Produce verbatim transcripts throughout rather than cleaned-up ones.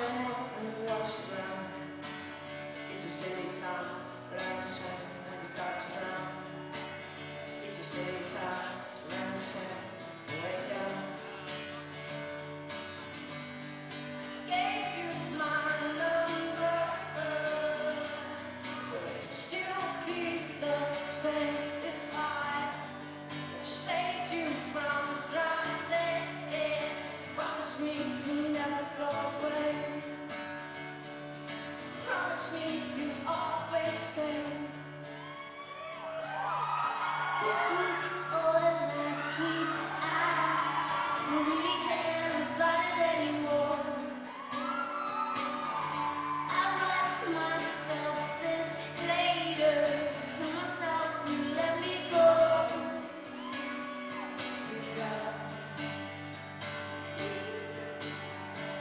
summer and wash it down. It's a silly time, but I just swim when you start to drown. It's a silly time, but I just swim way down. Gave you my number, will it still be the same if I saved you from drowning? Promise me you'll never go away. Promise me you'll always stay. This week or last week, I don't really care about it anymore. I write myself this later to myself. You let me go.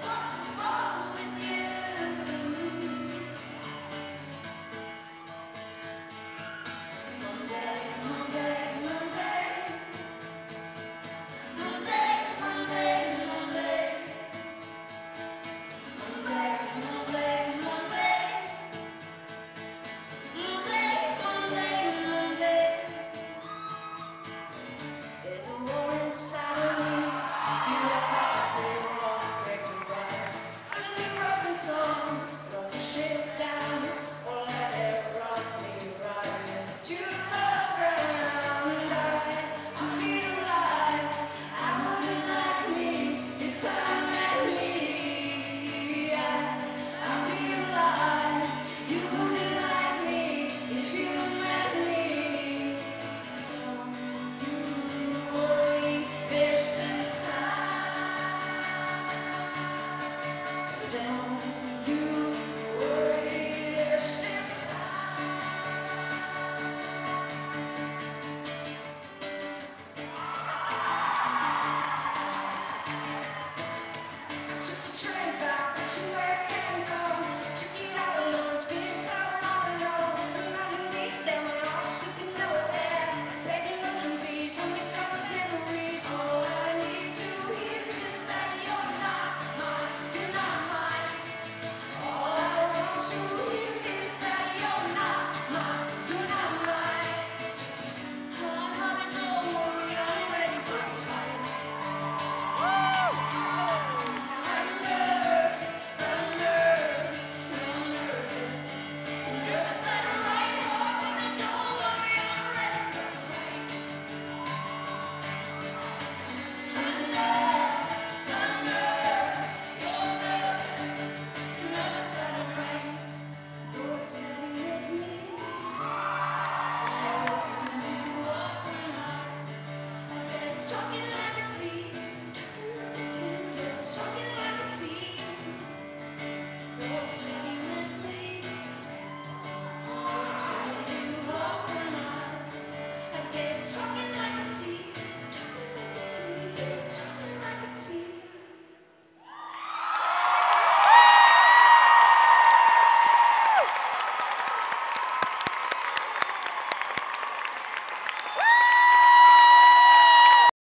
What's wrong with you? Monday, Monday, Monday, Monday, Monday, Monday, Monday, Monday, Monday, Monday, Monday, Monday. There's a war inside of me. You are part of your own breaking ground. I'm a broken soul. Don't push it down or let it run me right into the ground. I feel like I wouldn't like me if I met me. I, I feel like you wouldn't like me if you met me. This time.